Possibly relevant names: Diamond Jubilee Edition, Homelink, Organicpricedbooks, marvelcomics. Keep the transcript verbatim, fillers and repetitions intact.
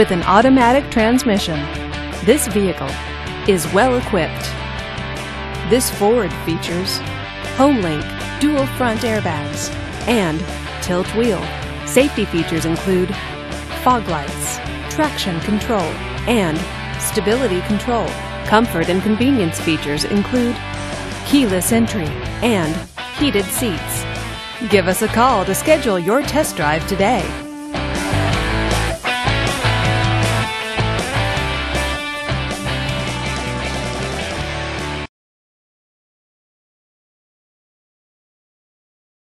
with an automatic transmission, this vehicle is well equipped. This Ford features Homelink dual front airbags and tilt wheel. Safety features include fog lights, traction control, and stability control. Comfort and convenience features include keyless entry and heated seats. Give us a call to schedule your test drive today.